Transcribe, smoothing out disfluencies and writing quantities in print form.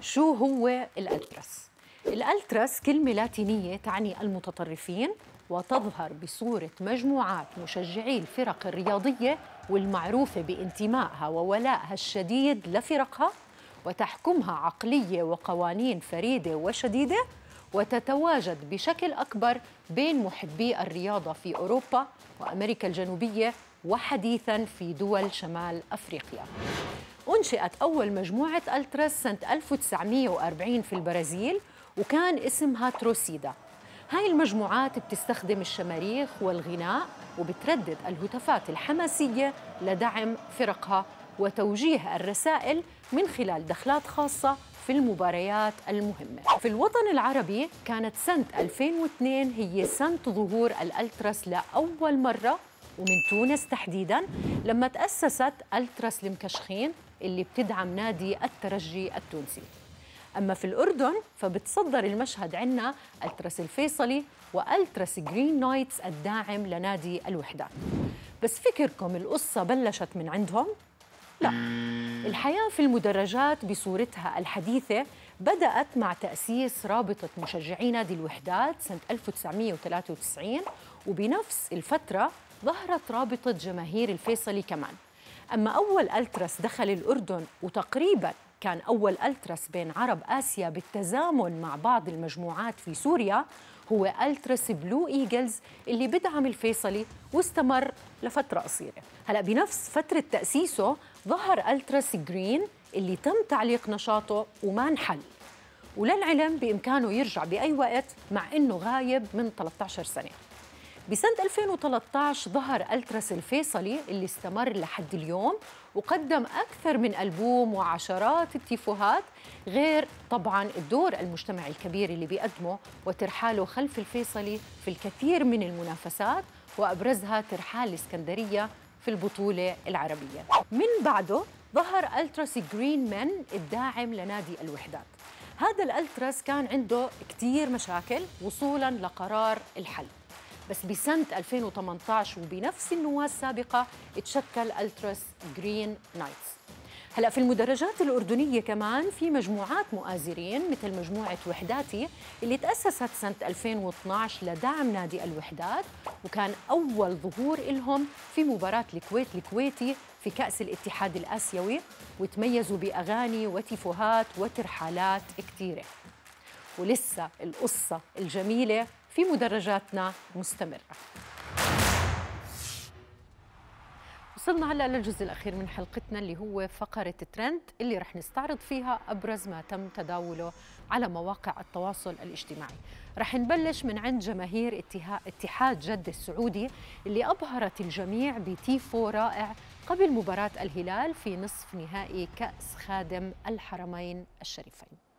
شو هو الألترس؟ الألترس كلمة لاتينية تعني المتطرفين، وتظهر بصورة مجموعات مشجعي الفرق الرياضية والمعروفة بانتمائها وولائها الشديد لفرقها، وتحكمها عقلية وقوانين فريدة وشديدة، وتتواجد بشكل أكبر بين محبي الرياضة في أوروبا وأمريكا الجنوبية، وحديثاً في دول شمال أفريقيا. أنشئت أول مجموعة ألترس سنة 1940 في البرازيل، وكان اسمها تروسيدا. هاي المجموعات بتستخدم الشماريخ والغناء، وبتردد الهتافات الحماسية لدعم فرقها وتوجيه الرسائل من خلال دخلات خاصة في المباريات المهمة. في الوطن العربي كانت سنة 2002 هي سنة ظهور الألترس لأول مرة، ومن تونس تحديداً لما تأسست ألترس لمكشخين اللي بتدعم نادي الترجي التونسي. أما في الأردن فبتصدر المشهد عنا ألترس الفيصلي وألترس جرين نايتس الداعم لنادي الوحدات. بس فكركم القصة بلشت من عندهم؟ لا، الحياة في المدرجات بصورتها الحديثة بدأت مع تأسيس رابطة مشجعي نادي الوحدات سنة 1993، وبنفس الفترة ظهرت رابطة جماهير الفيصلي كمان. أما أول ألترس دخل الأردن، وتقريباً كان أول ألترس بين عرب آسيا بالتزامن مع بعض المجموعات في سوريا، هو ألترس بلو إيجلز اللي بدعم الفيصلي واستمر لفترة قصيرة. هلأ بنفس فترة تأسيسه ظهر ألترس جرين اللي تم تعليق نشاطه وما انحل، وللعلم بإمكانه يرجع بأي وقت مع إنه غايب من 13 سنة. بسنة 2013 ظهر ألترس الفيصلي اللي استمر لحد اليوم، وقدم أكثر من ألبوم وعشرات التيفوهات، غير طبعاً الدور المجتمعي الكبير اللي بيقدمه وترحاله خلف الفيصلي في الكثير من المنافسات، وأبرزها ترحال الإسكندرية في البطولة العربية. من بعده ظهر ألترس جرين مان الداعم لنادي الوحدات. هذا الألترس كان عنده كثير مشاكل وصولاً لقرار الحل، بس بسنة 2018 وبنفس النواة السابقة اتشكل ألترس جرين نايتس. هلأ في المدرجات الأردنية كمان في مجموعات مؤازرين مثل مجموعة وحداتي اللي تأسست سنة 2012 لدعم نادي الوحدات، وكان أول ظهور إلهم في مباراة الكويت الكويتي في كأس الاتحاد الآسيوي، وتميزوا بأغاني وتيفوهات وترحالات كثيرة. ولسه القصة الجميلة في مدرجاتنا مستمرة. وصلنا هلأ للجزء الأخير من حلقتنا اللي هو فقرة ترند، اللي رح نستعرض فيها أبرز ما تم تداوله على مواقع التواصل الاجتماعي. رح نبلش من عند جماهير اتحاد جدة السعودي اللي أبهرت الجميع بتيفو رائع قبل مباراة الهلال في نصف نهائي كأس خادم الحرمين الشريفين.